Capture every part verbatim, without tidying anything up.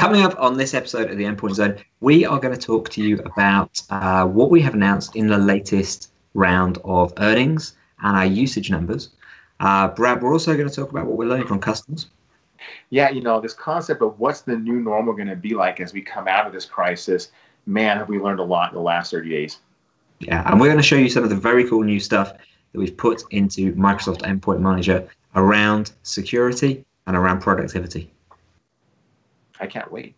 Coming up on this episode of the Endpoint Zone, we are going to talk to you about uh, what we have announced in the latest round of earnings and our usage numbers. Uh, Brad, we're also going to talk about what we're learning from customers. Yeah, you know, this concept of what's the new normal going to be like as we come out of this crisis, man, have we learned a lot in the last thirty days. Yeah, and we're going to show you some of the very cool new stuff that we've put into Microsoft Endpoint Manager around security and around productivity. I can't wait.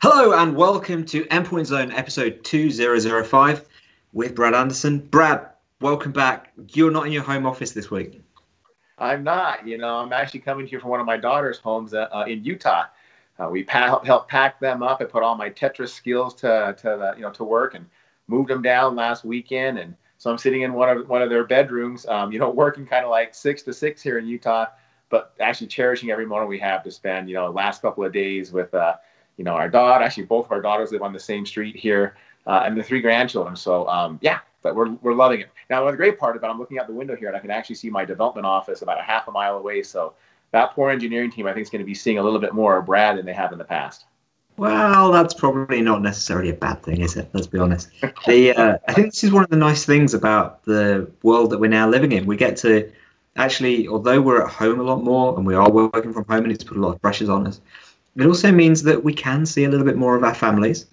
Hello and welcome to Endpoint Zone episode two thousand five with Brad Anderson. Brad, welcome back. You're not in your home office this week. I'm not. You know, I'm actually coming here from one of my daughter's homes uh, in Utah. Uh, we pa- helped pack them up and put all my Tetris skills to to the, you know to work and moved them down last weekend. And so I'm sitting in one of one of their bedrooms. Um, you know, working kind of like six to six here in Utah, but actually cherishing every moment we have to spend. You know, the last couple of days with uh, you know our daughter. Actually, both of our daughters live on the same street here, uh, and the three grandchildren. So um, yeah. But we're we're loving it. Now, the great part about it, I'm looking out the window here, and I can actually see my development office about a half a mile away. So that poor engineering team, I think, is going to be seeing a little bit more of Brad than they have in the past. Well, that's probably not necessarily a bad thing, is it? Let's be honest. The, uh, I think this is one of the nice things about the world that we're now living in. We get to actually, although we're at home a lot more, and we are working from home, and it's put a lot of pressures on us, it also means that we can see a little bit more of our families,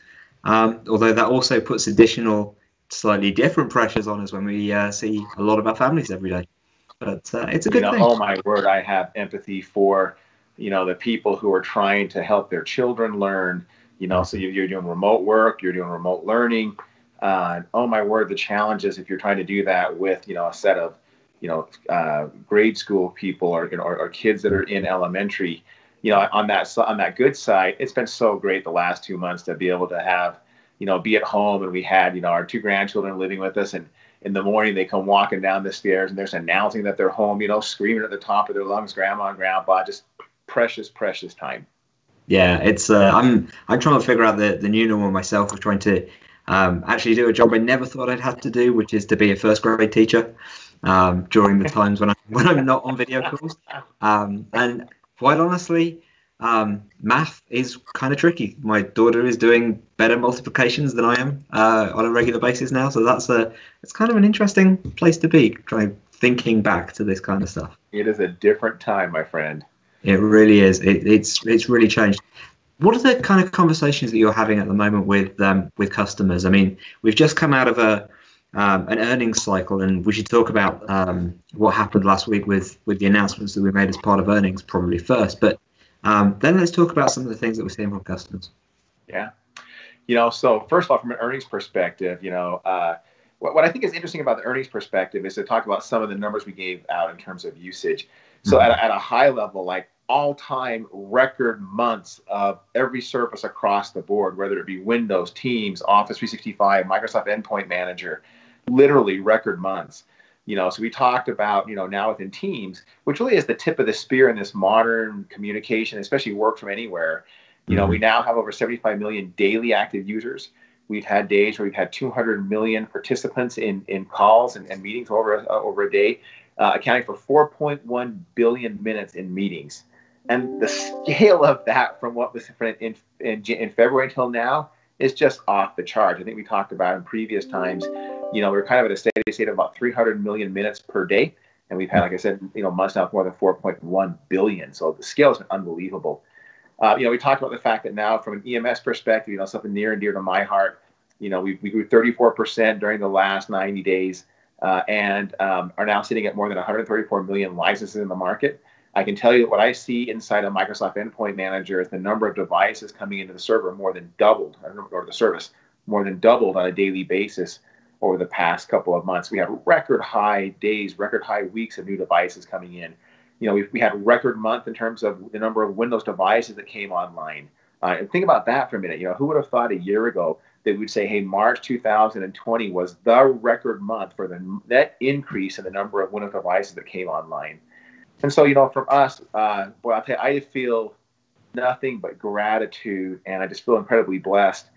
um, although that also puts additional slightly different pressures on us when we uh, see a lot of our families every day, but uh, it's a good you know, thing. Oh my word, I have empathy for, you know, the people who are trying to help their children learn, you know, so you're doing remote work, you're doing remote learning. Uh, oh my word, the challenges if you're trying to do that with, you know, a set of, you know, uh, grade school people or, you know, or, or kids that are in elementary, you know, on that, on that good side, it's been so great the last two months to be able to have, you know, be at home. And we had, you know, our two grandchildren living with us, and in the morning they come walking down the stairs and they're just announcing that they're home, you know, screaming at the top of their lungs, grandma and grandpa, just precious, precious time. Yeah, it's, uh, I'm, I'm trying to figure out the, the new normal myself. I'm trying to um, actually do a job I never thought I'd have to do, which is to be a first grade teacher um, during the times when, I, when I'm not on video calls. Um, and quite honestly, Um, math is kind of tricky. My daughter is doing better multiplications than I am uh, on a regular basis now, so that's a it's kind of an interesting place to be. Trying thinking back to this kind of stuff. It is a different time, my friend. It really is. It, it's it's really changed. What are the kind of conversations that you're having at the moment with um, with customers? I mean, we've just come out of a um, an earnings cycle, and we should talk about um, what happened last week with with the announcements that we made as part of earnings probably first, but. Um, then let's talk about some of the things that we're seeing from customers. Yeah. You know, so first of all, from an earnings perspective, you know, uh, what, what I think is interesting about the earnings perspective is to talk about some of the numbers we gave out in terms of usage. So mm-hmm. at, at a high level, like all-time record months of every service across the board, whether it be Windows, Teams, Office three sixty-five, Microsoft Endpoint Manager, literally record months. You know, so we talked about, you know, now within Teams, which really is the tip of the spear in this modern communication, especially work from anywhere. You know, we now have over seventy-five million daily active users. We've had days where we've had two hundred million participants in, in calls and, and meetings over a, over a day, uh, accounting for four point one billion minutes in meetings. And the scale of that from what was in, in, in February until now is just off the charts. I think we talked about in previous times. You know, we're kind of at a steady state of about three hundred million minutes per day. And we've had, like I said, you know, months now more than four point one billion. So the scale has been unbelievable. Uh, you know, we talked about the fact that now from an E M S perspective, you know, something near and dear to my heart, you know, we, we grew thirty-four percent during the last ninety days uh, and um, are now sitting at more than one hundred thirty-four million licenses in the market. I can tell you that what I see inside of Microsoft Endpoint Manager is the number of devices coming into the server more than doubled, or the service more than doubled on a daily basis. Over the past couple of months, we have record high days, record high weeks of new devices coming in. You know, we we had record month in terms of the number of Windows devices that came online. Uh, and think about that for a minute. You know, who would have thought a year ago that we'd say, hey, March two thousand twenty was the record month for the net increase in the number of Windows devices that came online. And so, you know, from us, uh, boy, I'll tell you, I feel nothing but gratitude, and I just feel incredibly blessed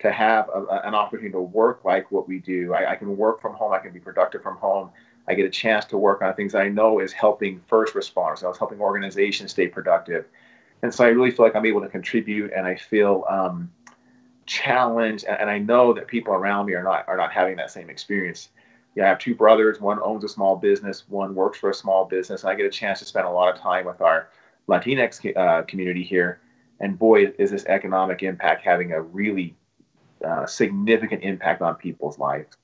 to have a, a, an opportunity to work like what we do. I, I can work from home. I can be productive from home. I get a chance to work on things that I know is helping first responders. I was helping organizations stay productive. And so I really feel like I'm able to contribute, and I feel um, challenged. And, and I know that people around me are not are not having that same experience. Yeah, I have two brothers. One owns a small business. One works for a small business. And I get a chance to spend a lot of time with our Latinx uh, community here. And boy, is this economic impact having a really uh, significant impact on people's lives.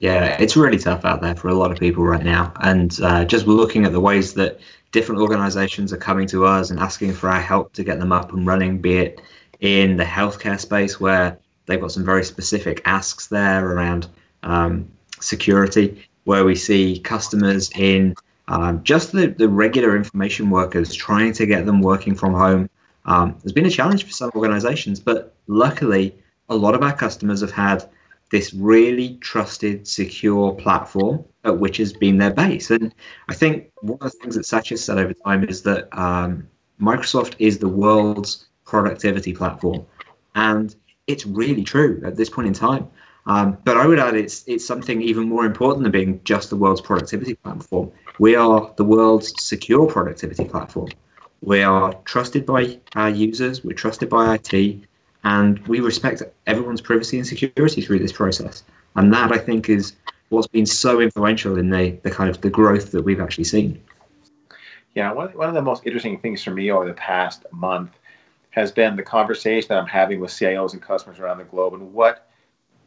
Yeah, it's really tough out there for a lot of people right now. And uh, just looking at the ways that different organizations are coming to us and asking for our help to get them up and running, be it in the healthcare space where they've got some very specific asks there around um, security, where we see customers in um, just the, the regular information workers trying to get them working from home. Um, there's been a challenge for some organizations, but luckily, a lot of our customers have had this really trusted, secure platform at which has been their base. And I think one of the things that Satya said over time is that um, Microsoft is the world's productivity platform. And it's really true at this point in time. Um, but I would add it's it's something even more important than being just the world's productivity platform. We are the world's secure productivity platform. We are trusted by our users, we're trusted by I T, and we respect everyone's privacy and security through this process. And that, I think, is what's been so influential in the, the kind of the growth that we've actually seen. Yeah, one, one of the most interesting things for me over the past month has been the conversation that I'm having with C I Os and customers around the globe and what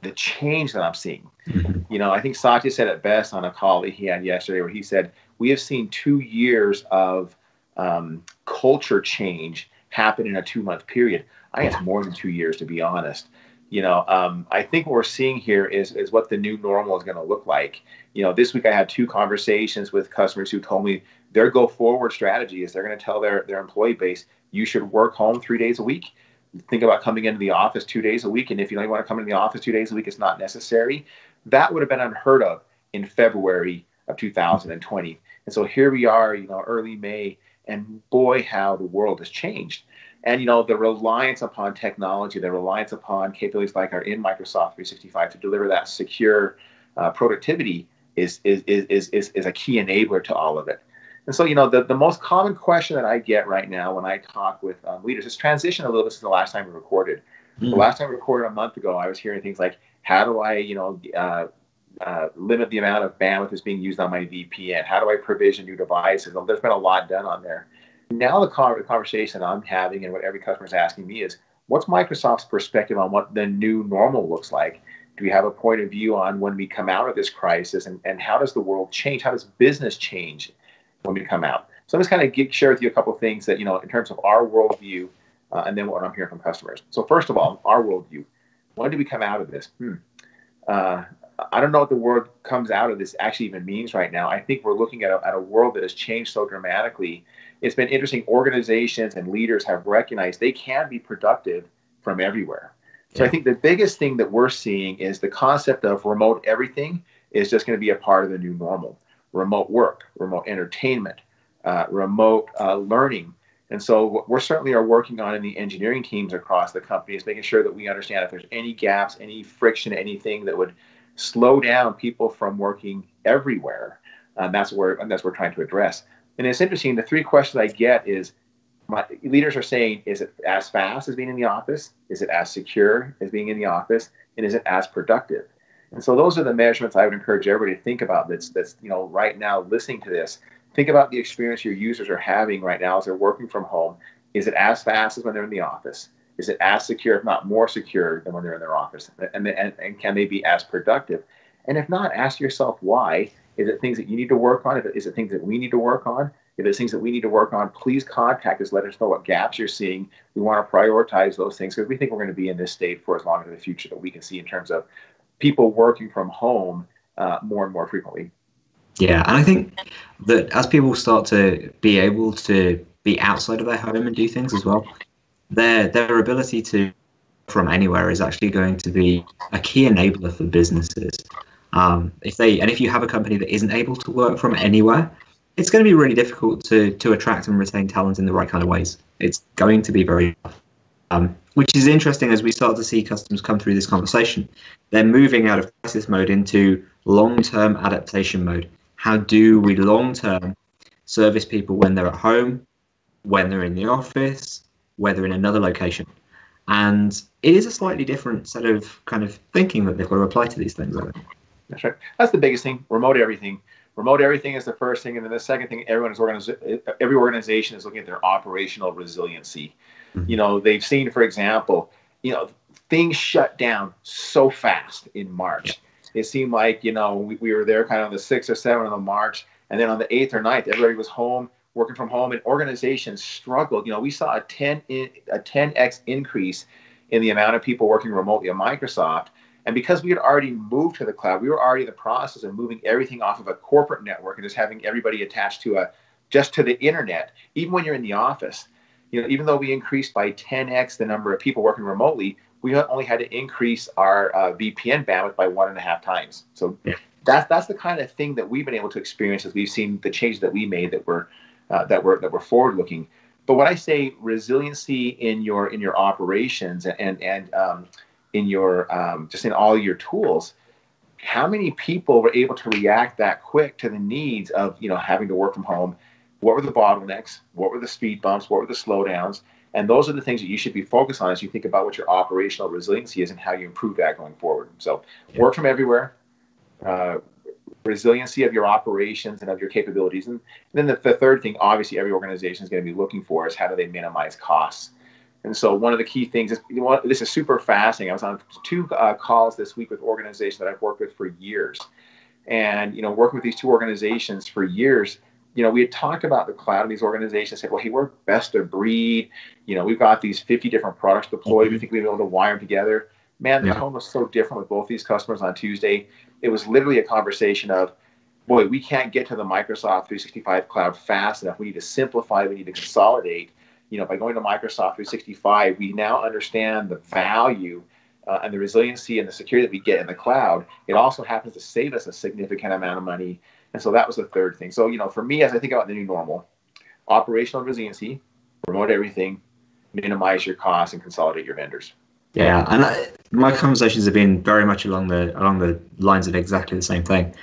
the change that I'm seeing. Mm-hmm. You know, I think Satya said it best on a call that he had yesterday where he said, we have seen two years of um, culture change happen in a two-month period. I think it's more than two years, to be honest. You know, um, I think what we're seeing here is is what the new normal is going to look like. You know, this week I had two conversations with customers who told me their go-forward strategy is they're going to tell their, their employee base, you should work home three days a week. Think about coming into the office two days a week. And if you don't want to come into the office two days a week, it's not necessary. That would have been unheard of in February of two thousand twenty. And so here we are, you know, early May, and boy, how the world has changed. And, you know, the reliance upon technology, the reliance upon capabilities like our in Microsoft three sixty-five to deliver that secure uh, productivity is is, is is is a key enabler to all of it. And so, you know, the, the most common question that I get right now when I talk with um, leaders is transition a little bit since the last time we recorded. Mm. The last time we recorded a month ago, I was hearing things like, how do I, you know, uh, uh, limit the amount of bandwidth that's being used on my V P N? How do I provision new devices? There's been a lot done on there. Now the conversation I'm having and what every customer is asking me is, what's Microsoft's perspective on what the new normal looks like? Do we have a point of view on when we come out of this crisis, and, and how does the world change? How does business change when we come out? So I'm just kind of get, share with you a couple of things that, you know, in terms of our worldview uh, and then what I'm hearing from customers. So first of all, our worldview. When do we come out of this? Hmm. Uh, I don't know what the word comes out of this actually even means right now. I think we're looking at a, at a world that has changed so dramatically. It's been interesting. Organizations and leaders have recognized they can be productive from everywhere. Yeah. So I think the biggest thing that we're seeing is the concept of remote everything is just going to be a part of the new normal. Remote work, remote entertainment, uh, remote uh, learning. And so what we're certainly are working on in the engineering teams across the company is making sure that we understand if there's any gaps, any friction, anything that would slow down people from working everywhere. Um, that's where, and that's what we're trying to address. And it's interesting, the three questions I get is, my leaders are saying, is it as fast as being in the office? Is it as secure as being in the office? And is it as productive? And so those are the measurements I would encourage everybody to think about that's, that's you know, right now listening to this. Think about the experience your users are having right now as they're working from home. Is it as fast as when they're in the office? Is it as secure, if not more secure, than when they're in their office? And, and, and can they be as productive? And if not, ask yourself why. Is it things that you need to work on? Is it things that we need to work on? If it's things that we need to work on, please contact us. Let us know what gaps you're seeing. We want to prioritize those things because we think we're going to be in this state for as long as in the future that we can see in terms of people working from home uh, more and more frequently. Yeah, and I think that as people start to be able to be outside of their home and do things as well, Their, their ability to from anywhere is actually going to be a key enabler for businesses. Um, if they and if you have a company that isn't able to work from anywhere, it's going to be really difficult to to attract and retain talent in the right kind of ways. It's going to be very tough, um, which is interesting as we start to see customers come through this conversation. They're moving out of crisis mode into long-term adaptation mode. How do we long-term service people when they're at home, when they're in the office, whether in another location? And it is a slightly different set of kind of thinking that they've got to apply to these things. That's right. That's the biggest thing. Remote everything. Remote everything is the first thing, and then the second thing, everyone is organiz- every organization is looking at their operational resiliency. Mm-hmm. You know, they've seen, for example, you know, things shut down so fast in March. Yeah. It seemed like, you know, we, we were there kind of on the sixth or seventh of March, and then on the eighth or ninth, everybody was home, working from home, and organizations struggled. You know, we saw a ten in, a ten X increase in the amount of people working remotely at Microsoft. And because we had already moved to the cloud, we were already in the process of moving everything off of a corporate network and just having everybody attached to a, just to the internet. Even when you're in the office, you know, even though we increased by ten X the number of people working remotely, we only had to increase our uh, V P N bandwidth by one and a half times. So yeah. that's that's the kind of thing that we've been able to experience as we've seen the changes that we made that were uh, that were that were forward looking. But when I say resiliency in your in your operations and and, and um, in your, um, just in all your tools, how many people were able to react that quick to the needs of, you know, having to work from home? What were the bottlenecks? What were the speed bumps? What were the slowdowns? And those are the things that you should be focused on as you think about what your operational resiliency is and how you improve that going forward. So work from everywhere, uh, resiliency of your operations and of your capabilities. And then the, the third thing, obviously, every organization is going to be looking for is how do they minimize costs? And so one of the key things is, you know, this is super fascinating. I was on two uh, calls this week with organizations that I've worked with for years. And, you know, working with these two organizations for years, you know, we had talked about the cloud and these organizations said, well, hey, we're best of breed. You know, we've got these fifty different products deployed. Mm-hmm. We think we'd be able to wire them together. Man, yeah. The tone was so different with both these customers on Tuesday. It was literally a conversation of, boy, we can't get to the Microsoft three sixty-five cloud fast enough. We need to simplify. We need to consolidate. You know, by going to Microsoft three sixty-five, we now understand the value uh, and the resiliency and the security that we get in the cloud. It also happens to save us a significant amount of money. And so that was the third thing. So, you know, for me, as I think about the new normal, operational resiliency, remote everything, minimize your costs, and consolidate your vendors. Yeah, and I, my conversations have been very much along the along the lines of exactly the same thing.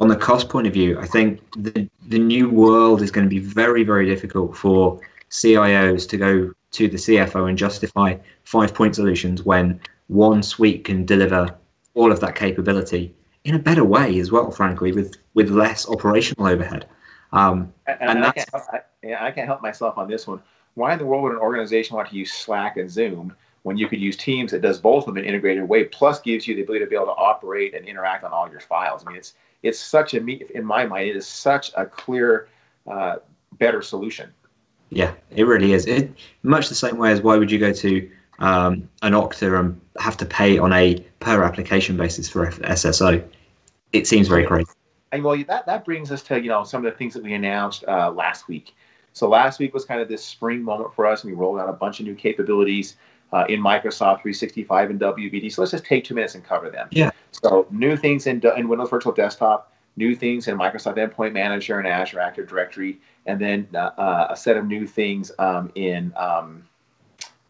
On the cost point of view, I think the the new world is going to be very, very difficult for C I Os to go to the C F O and justify five-point solutions when one suite can deliver all of that capability in a better way as well, frankly, with, with less operational overhead. Um, and and I, that's, can't help, I, I can't help myself on this one. Why in the world would an organization want to use Slack and Zoom when you could use Teams that does both of them in an integrated way, plus gives you the ability to be able to operate and interact on all your files? I mean, it's it's such a, in my mind, it is such a clear, uh, better solution. Yeah, it really is. It, much the same way as why would you go to um, an Okta and have to pay on a per application basis for S S O? It seems very crazy. And well, that, that brings us to, you know, some of the things that we announced uh, last week. So last week was kind of this spring moment for us, and we rolled out a bunch of new capabilities uh, in Microsoft three sixty-five and W V D. So let's just take two minutes and cover them. Yeah. So new things in, in Windows Virtual Desktop, new things in Microsoft Endpoint Manager and Azure Active Directory, and then uh, uh, a set of new things um, in, um,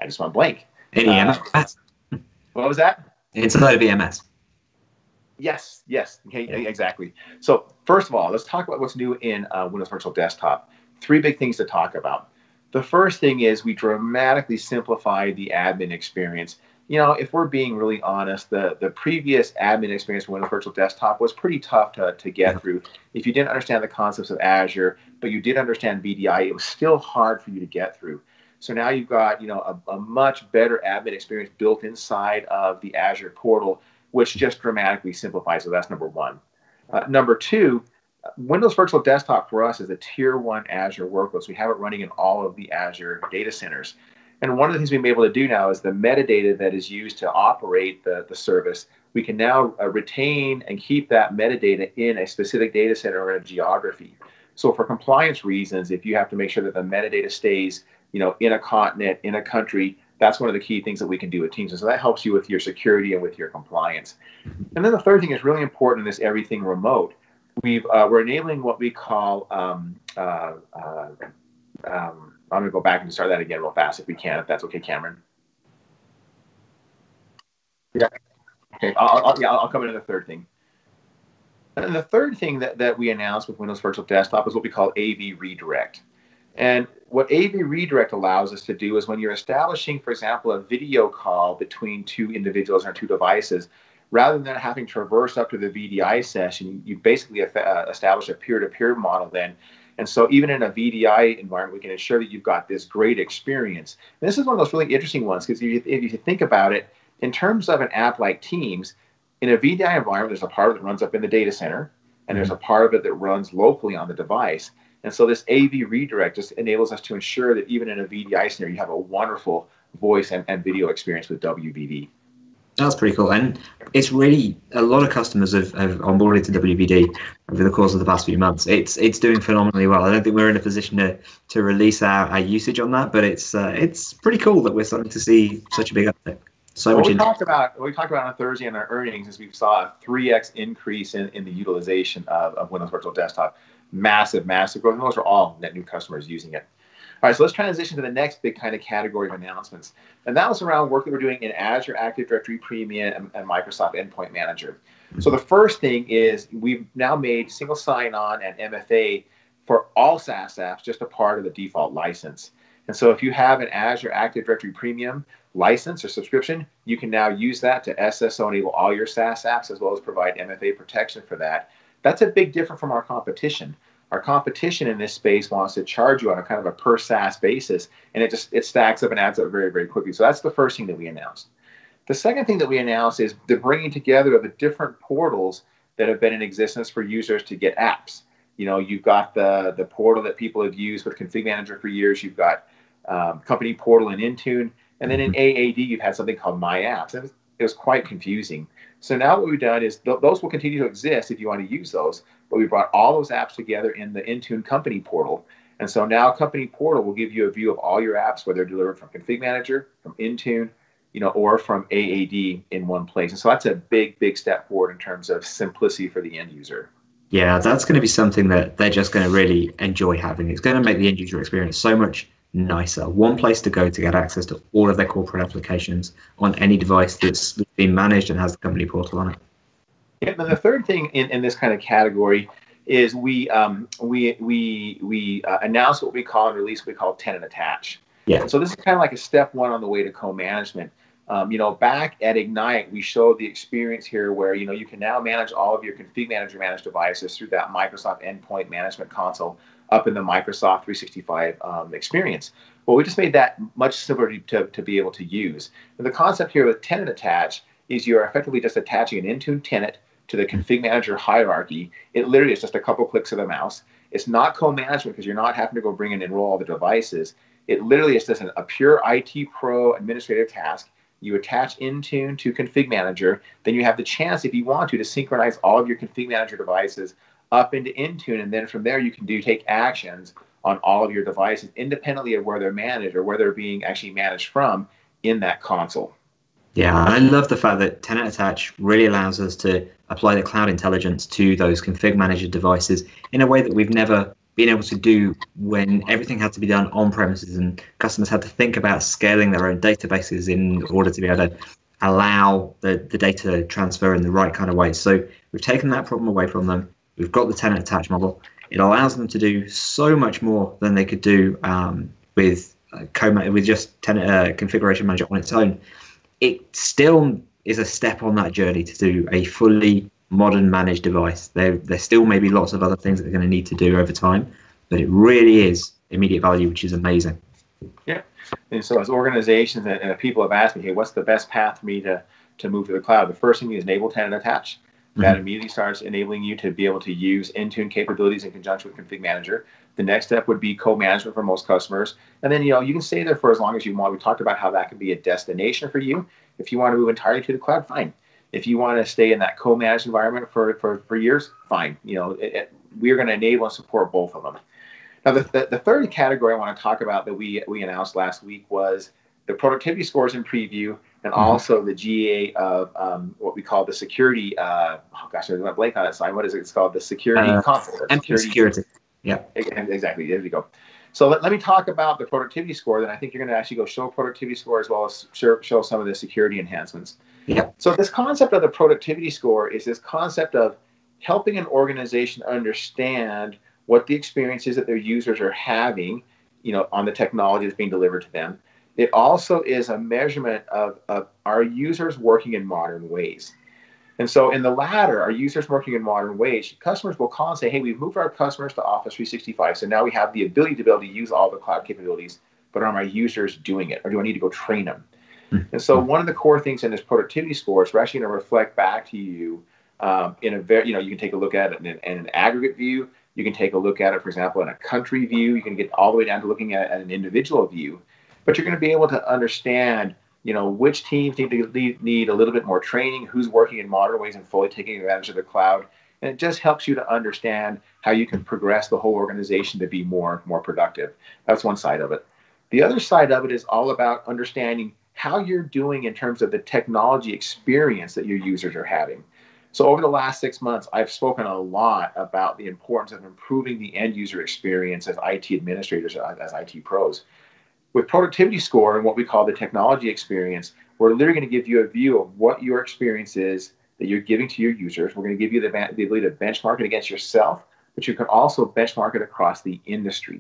I just went blank. In uh, E M S. What was that? Inside of E M S. Yes, yes, okay, yeah. Exactly. So first of all, let's talk about what's new in uh, Windows Virtual Desktop. Three big things to talk about. The first thing is we dramatically simplified the admin experience. You know, if we're being really honest, the, the previous admin experience for Windows Virtual Desktop was pretty tough to, to get through. If you didn't understand the concepts of Azure, but you did understand V D I, it was still hard for you to get through. So now you've got, you know, a, a much better admin experience built inside of the Azure portal, which just dramatically simplifies. So that's number one. Uh, number two, Windows Virtual Desktop for us is a tier one Azure workload. So we have it running in all of the Azure data centers. And one of the things we've been able to do now is the metadata that is used to operate the, the service, we can now uh, retain and keep that metadata in a specific data center or a geography. So for compliance reasons, if you have to make sure that the metadata stays, you know, in a continent, in a country, that's one of the key things that we can do with Teams. And so that helps you with your security and with your compliance. And then the third thing is really important in this everything remote. we've uh, we're enabling what we call. Um, uh, uh, um, I'm gonna go back and start that again real fast if we can, if that's okay, Cameron. Yeah. Okay. I'll, I'll, yeah, I'll come into the third thing. And the third thing that, that we announced with Windows Virtual Desktop is what we call A V Redirect. And what A V Redirect allows us to do is when you're establishing, for example, a video call between two individuals or two devices, rather than having traverse up to the V D I session, you basically establish a peer-to-peer model then. And so even in a V D I environment, we can ensure that you've got this great experience. And this is one of those really interesting ones, because if you think about it, in terms of an app like Teams, in a V D I environment, there's a part of it that runs up in the data center, and there's a part of it that runs locally on the device. And so this A V redirect just enables us to ensure that even in a V D I scenario, you have a wonderful voice and, and video experience with W V D. That's pretty cool. And it's really, a lot of customers have, have onboarded to W V D over the course of the past few months. It's it's doing phenomenally well. I don't think we're in a position to, to release our, our usage on that, but it's uh, it's pretty cool that we're starting to see such a big uptick. So what we talked about, what we talked about on Thursday in our earnings is we saw a three X increase in, in the utilization of, of Windows Virtual Desktop. Massive, massive growth. And those are all net new customers using it. All right, so let's transition to the next big kind of category of announcements. And that was around work that we're doing in Azure Active Directory Premium and, and Microsoft Endpoint Manager. So the first thing is we've now made single sign-on and M F A for all SaaS apps just a part of the default license. And so if you have an Azure Active Directory Premium license or subscription, you can now use that to S S O enable all your SaaS apps as well as provide M F A protection for that. That's a big difference from our competition. Our competition in this space wants to charge you on a kind of a per SaaS basis, and it just it stacks up and adds up very, very quickly. So that's the first thing that we announced. The second thing that we announced is the bringing together of the different portals that have been in existence for users to get apps. You know, you've got the, the portal that people have used with Config Manager for years. You've got um, Company Portal and Intune. And then in A A D, you've had something called My Apps. It was, it was quite confusing. So now what we've done is th those will continue to exist if you want to use those, but we brought all those apps together in the Intune Company Portal. And so now Company Portal will give you a view of all your apps, whether they're delivered from Config Manager, from Intune, you know, or from A A D in one place. And so that's a big, big step forward in terms of simplicity for the end user. Yeah, that's going to be something that they're just going to really enjoy having. It's going to make the end user experience so much nicer. One place to go to get access to all of their corporate applications on any device that's been managed and has the company portal on it. Yeah, and the third thing in, in this kind of category is we um, we we we uh, announce what we call and release what we call tenant attach. Yeah. So this is kind of like a step one on the way to co-management. Um, you know, back at Ignite, we showed the experience here where, you know, you can now manage all of your Config Manager managed devices through that Microsoft Endpoint Management console up in the Microsoft three sixty-five um, experience. Well, we just made that much simpler to, to be able to use. And the concept here with tenant attach is you're effectively just attaching an Intune tenant to the Config Manager hierarchy. It literally is just a couple clicks of the mouse. It's not co-management because you're not having to go bring and enroll all the devices. It literally is just an, a pure I T pro administrative task. You attach Intune to Config Manager, then you have the chance, if you want to, to synchronize all of your Config Manager devices up into Intune, and then from there you can do take actions on all of your devices independently of where they're managed or where they're being actually managed from in that console. Yeah, I love the fact that tenant attach really allows us to apply the cloud intelligence to those Config Manager devices in a way that we've never been able to do when everything had to be done on premises and customers had to think about scaling their own databases in order to be able to allow the, the data transfer in the right kind of way. So we've taken that problem away from them. We've got the tenant attach model. It allows them to do so much more than they could do um, with uh, co with just tenant uh, configuration manager on its own. It still is a step on that journey to do a fully modern managed device. There, there still may be lots of other things that they're going to need to do over time, but it really is immediate value, which is amazing. Yeah, and so as organizations and, and people have asked me, hey, what's the best path for me to to move to the cloud? The first thing is enable tenant attach. That immediately starts enabling you to be able to use Intune capabilities in conjunction with Config Manager. The next step would be co-management for most customers. And then, you know, you can stay there for as long as you want. We talked about how that could be a destination for you. If you want to move entirely to the cloud, fine. If you want to stay in that co-managed environment for, for, for years, fine. You know, it, it, we're going to enable and support both of them. Now, the, the, the third category I want to talk about that we, we announced last week was the productivity scores in preview, and mm-hmm. also the G A of um, what we call the security, uh, oh gosh, I'm going to blank on that sign. What is it? It's called the security uh, console. Endpoint Security. Yeah. Exactly. There we go. So let, let me talk about the productivity score. Then I think you're going to actually go show productivity score as well as show, show some of the security enhancements. Yeah. So this concept of the productivity score is this concept of helping an organization understand what the experiences that their users are having, you know, on the technology that's being delivered to them. It also is a measurement of, of are users working in modern ways. And so in the latter, are users working in modern ways? Customers will call and say, hey, we've moved our customers to Office three sixty-five. So now we have the ability to be able to use all the cloud capabilities, but are my users doing it? Or do I need to go train them? Mm-hmm. And so one of the core things in this productivity score is we're actually going to reflect back to you um, in a very, you know, you can take a look at it in an, in an aggregate view. You can take a look at it, for example, in a country view. You can get all the way down to looking at, at an individual view. But you're going to be able to understand, you know, which teams need to lead, need a little bit more training, who's working in modern ways and fully taking advantage of the cloud. And it just helps you to understand how you can progress the whole organization to be more, more productive. That's one side of it. The other side of it is all about understanding how you're doing in terms of the technology experience that your users are having. So over the last six months, I've spoken a lot about the importance of improving the end user experience as I T administrators, as I T pros. With productivity score and what we call the technology experience, we're literally going to give you a view of what your experience is that you're giving to your users. We're going to give you the, the ability to benchmark it against yourself, but you can also benchmark it across the industry.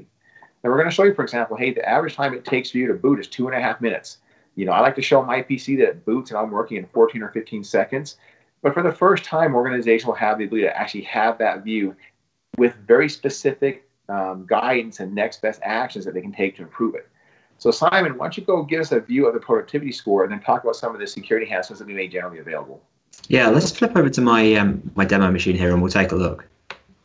And we're going to show you, for example, hey, the average time it takes for you to boot is two and a half minutes. You know, I like to show my P C that it boots and I'm working in fourteen or fifteen seconds. But for the first time, organization will have the ability to actually have that view with very specific um, guidance and next best actions that they can take to improve it. So Simon, why don't you go give us a view of the productivity score and then talk about some of the security enhancements that we made generally available. Yeah, let's flip over to my um, my demo machine here and we'll take a look.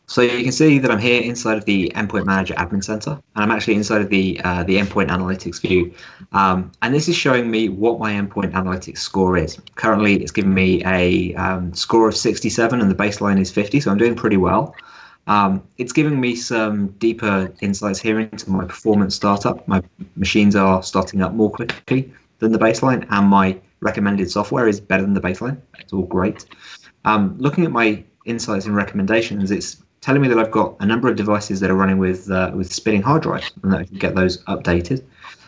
So you can see that I'm here inside of the Endpoint Manager Admin Center, and I'm actually inside of the uh, the Endpoint Analytics view. Um, and this is showing me what my Endpoint Analytics score is. Currently, it's giving me a um, score of sixty-seven and the baseline is fifty, so I'm doing pretty well. Um, it's giving me some deeper insights here into my performance startup. My machines are starting up more quickly than the baseline, and my recommended software is better than the baseline. It's all great. Um, looking at my insights and recommendations, it's telling me that I've got a number of devices that are running with uh, with spinning hard drives, and that I can get those updated.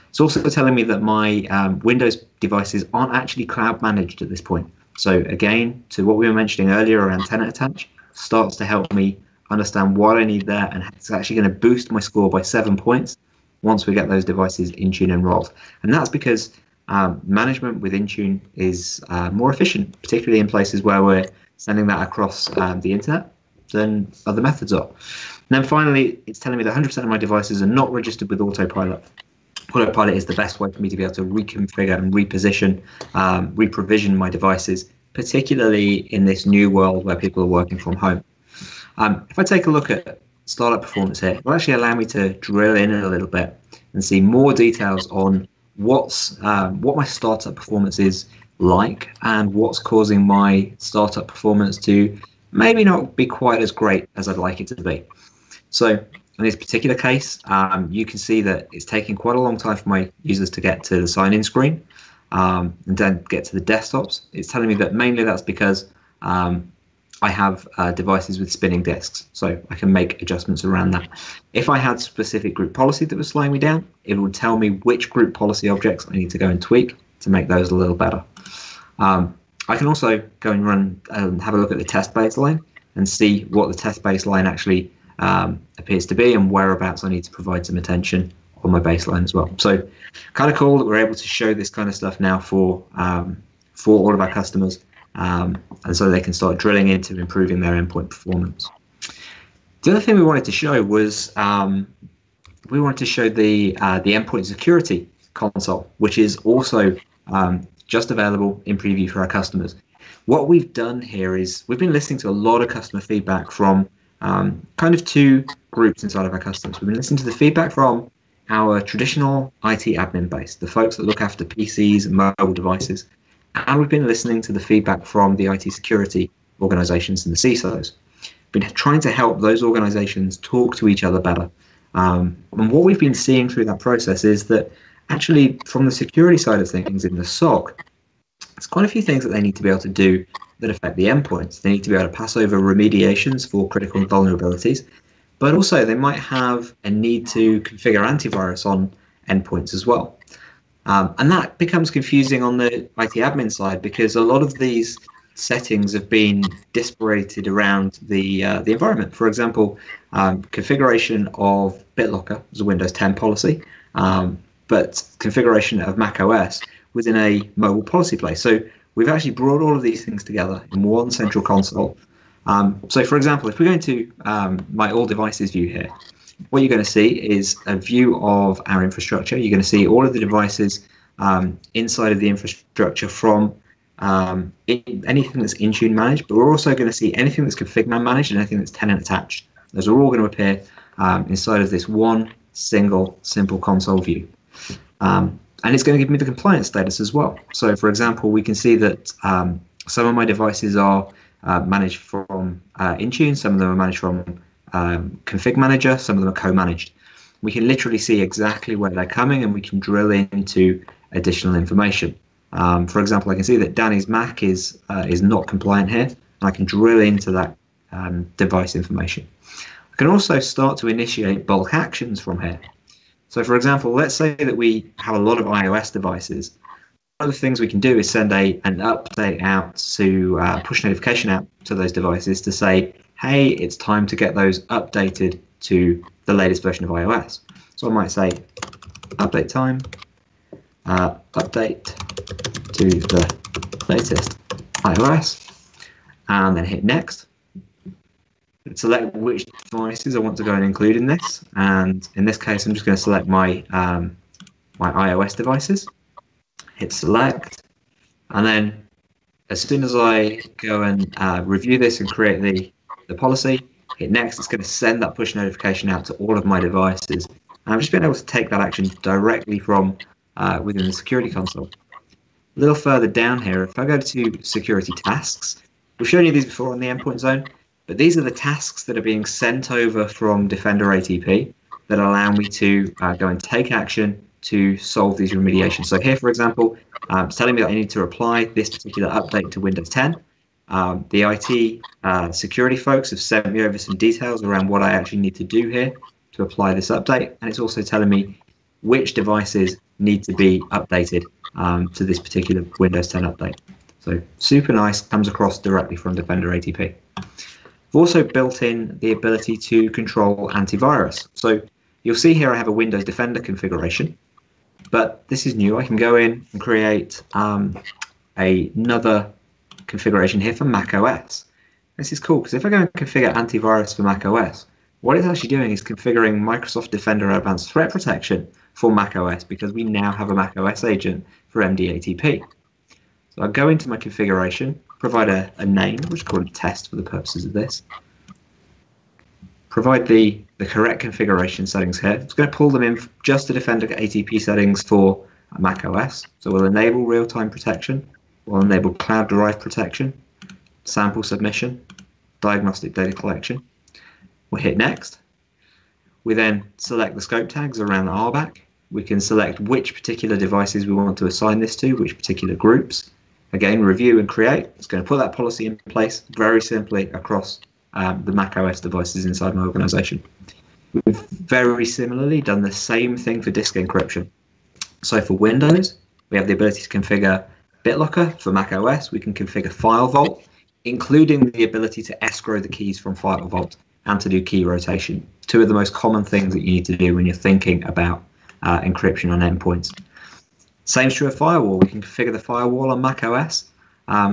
It's also telling me that my um, Windows devices aren't actually cloud managed at this point. So again, to what we were mentioning earlier around tenant attach, starts to help me understand what I need there, and it's actually going to boost my score by seven points once we get those devices Intune enrolled. And that's because um, management with Intune is uh, more efficient, particularly in places where we're sending that across um, the internet than other methods are. And then finally, it's telling me that one hundred percent of my devices are not registered with Autopilot. Autopilot is the best way for me to be able to reconfigure and reposition, um, reprovision my devices, particularly in this new world where people are working from home. Um, if I take a look at startup performance here, it will actually allow me to drill in a little bit and see more details on what's um, what my startup performance is like and what's causing my startup performance to maybe not be quite as great as I'd like it to be. So in this particular case, um, you can see that it's taking quite a long time for my users to get to the sign-in screen um, and then get to the desktops. It's telling me that mainly that's because um, I have uh, devices with spinning disks, so I can make adjustments around that. If I had specific group policy that was slowing me down, it would tell me which group policy objects I need to go and tweak to make those a little better. Um, I can also go and run and um, have a look at the test baseline and see what the test baseline actually um, appears to be and whereabouts I need to provide some attention on my baseline as well. So kind of cool that we're able to show this kind of stuff now for, um, for all of our customers. Um, and so they can start drilling into improving their endpoint performance. The other thing we wanted to show was um, we wanted to show the uh, the endpoint security console, which is also um, just available in preview for our customers. What we've done here is we've been listening to a lot of customer feedback from um, kind of two groups inside of our customers. We've been listening to the feedback from our traditional I T admin base, the folks that look after P Cs and mobile devices. And we've been listening to the feedback from the I T security organizations and the C I S Os. Been trying to help those organizations talk to each other better. Um, and what we've been seeing through that process is that actually, from the security side of things in the S O C, there's quite a few things that they need to be able to do that affect the endpoints. They need to be able to pass over remediations for critical vulnerabilities, but also they might have a need to configure antivirus on endpoints as well. Um, and that becomes confusing on the I T admin side, because a lot of these settings have been disparated around the uh, the environment. For example, um, configuration of BitLocker is a Windows ten policy, um, but configuration of macOS was in a mobile policy place. So we've actually brought all of these things together in one central console. Um, so for example, if we go into um, my all devices view here, what you're going to see is a view of our infrastructure. You're going to see all of the devices um, inside of the infrastructure from um, in, anything that's Intune managed, but we're also going to see anything that's Config Man managed and anything that's tenant attached. Those are all going to appear um, inside of this one single simple console view. Um, and it's going to give me the compliance status as well. So for example, we can see that um, some of my devices are uh, managed from uh, Intune, some of them are managed from Um, Config Manager, some of them are co-managed. We can literally see exactly where they're coming, and we can drill into additional information. Um, for example, I can see that Danny's Mac is uh, is not compliant here, and I can drill into that um, device information. I can also start to initiate bulk actions from here. So for example, let's say that we have a lot of iOS devices. One of the things we can do is send a an update out to uh, push notification out to those devices to say, hey, it's time to get those updated to the latest version of iOS. So I might say update time, uh, update to the latest iOS, and then hit next. Select which devices I want to go and include in this. And in this case, I'm just going to select my, um, my iOS devices, hit select, and then as soon as I go and uh, review this and create the the policy, hit next, it's going to send that push notification out to all of my devices. And I've just been able to take that action directly from uh, within the security console. A little further down here, if I go to security tasks, we've shown you these before on the endpoint zone, but these are the tasks that are being sent over from Defender A T P that allow me to uh, go and take action to solve these remediations. So here, for example, um, it's telling me that I need to apply this particular update to Windows ten. Um, the I T uh, security folks have sent me over some details around what I actually need to do here to apply this update, and it's also telling me which devices need to be updated um, to this particular Windows ten update. So super nice, comes across directly from Defender A T P. I've also built in the ability to control antivirus. So you'll see here I have a Windows Defender configuration, but this is new. I can go in and create um, another configuration here for macOS. This is cool, because if I go and configure antivirus for macOS, what it's actually doing is configuring Microsoft Defender Advanced Threat Protection for macOS, because we now have a macOS agent for M D A T P. So I'll go into my configuration, provide a, a name, which is called a test for the purposes of this, provide the, the correct configuration settings here. It's going to pull them in just the Defender A T P settings for macOS. So we'll enable real-time protection. We'll enable cloud-derived protection, sample submission, diagnostic data collection. We'll hit next. We then select the scope tags around the R B A C. We can select which particular devices we want to assign this to, which particular groups. Again, review and create. It's going to put that policy in place very simply across um, the macOS devices inside my organization. We've very similarly done the same thing for disk encryption. So for Windows, we have the ability to configure BitLocker. For macOS, we can configure FileVault, including the ability to escrow the keys from FileVault and to do key rotation. Two of the most common things that you need to do when you're thinking about uh, encryption on endpoints. Same's true of firewall. We can configure the firewall on macOS. Um,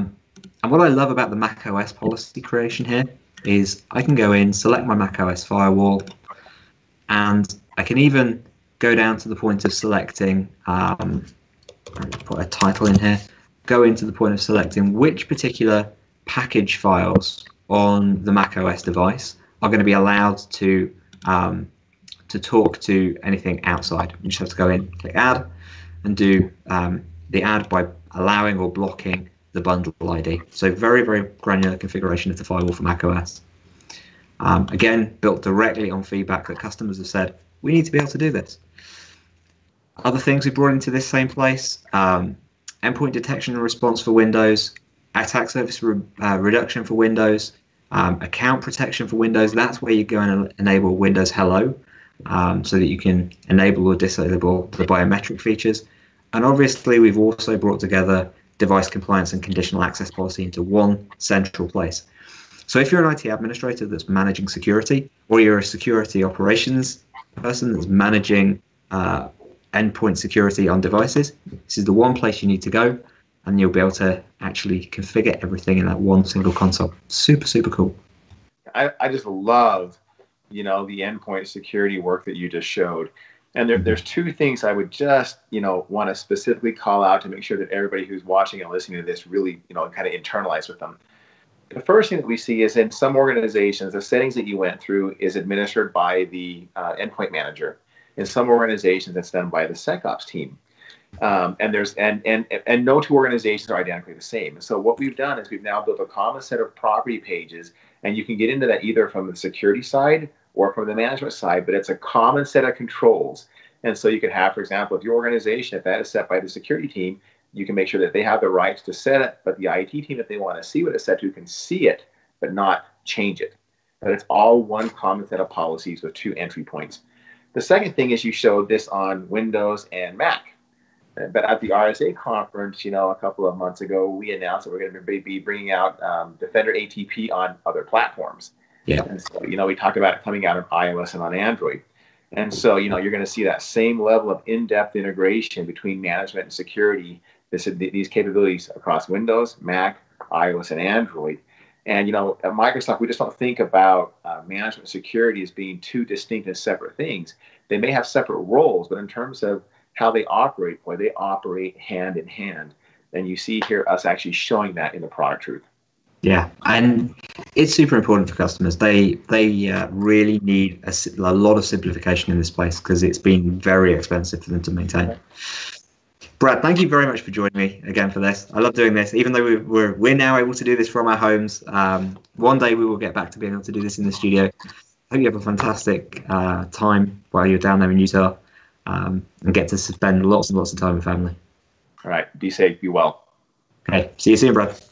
and what I love about the macOS policy creation here is I can go in, select my macOS firewall, and I can even go down to the point of selecting, um, put a title in here, go into the point of selecting which particular package files on the macOS device are going to be allowed to um, to talk to anything outside. You just have to go in, click add, and do um, the add by allowing or blocking the bundle I D. So very, very granular configuration of the firewall for macOS. Um, again, built directly on feedback that customers have said, we need to be able to do this. Other things we brought into this same place, um, endpoint detection and response for Windows, attack surface re uh, reduction for Windows, um, account protection for Windows. That's where you go and enable Windows Hello, um, so that you can enable or disable the biometric features. And obviously, we've also brought together device compliance and conditional access policy into one central place. So if you're an I T administrator that's managing security, or you're a security operations person that's managing uh, endpoint security on devices, this is the one place you need to go, and you'll be able to actually configure everything in that one single console. Super, super cool. I, I just love, you know, the endpoint security work that you just showed. And there, there's two things I would just, you know, want to specifically call out to make sure that everybody who's watching and listening to this really, you know, kind of internalize with them. The first thing that we see is in some organizations, the settings that you went through is administered by the uh, endpoint manager. In some organizations, it's done by the SecOps team. Um, and there's and, and and no two organizations are identically the same. And so what we've done is we've now built a common set of property pages, and you can get into that either from the security side or from the management side, but it's a common set of controls. And so you could have, for example, if your organization, if that is set by the security team, you can make sure that they have the rights to set it, but the I T team, if they want to see what it's set to, can see it, but not change it. But it's all one common set of policies with two entry points. The second thing is you showed this on Windows and Mac. But at the R S A conference, you know, a couple of months ago, we announced that we're going to be bringing out um, Defender A T P on other platforms. Yeah. And so, you know, we talked about it coming out on iOS and on Android. And so, you know, you're going to see that same level of in-depth integration between management and security, this, these capabilities across Windows, Mac, iOS, and Android. And, you know, at Microsoft, we just don't think about uh, management and security as being two distinct and separate things. They may have separate roles, but in terms of how they operate, where they operate hand in hand. And you see here us actually showing that in the product truth. Yeah, and it's super important for customers. They they uh, really need a, a lot of simplification in this place because it's been very expensive for them to maintain. Okay. Brad, thank you very much for joining me again for this. I love doing this, even though we, we're, we're now able to do this from our homes. Um, one day we will get back to being able to do this in the studio. I hope you have a fantastic uh, time while you're down there in Utah. Um, and get to spend lots and lots of time with family. All right. Be safe. Be well. Okay. See you soon, Brad.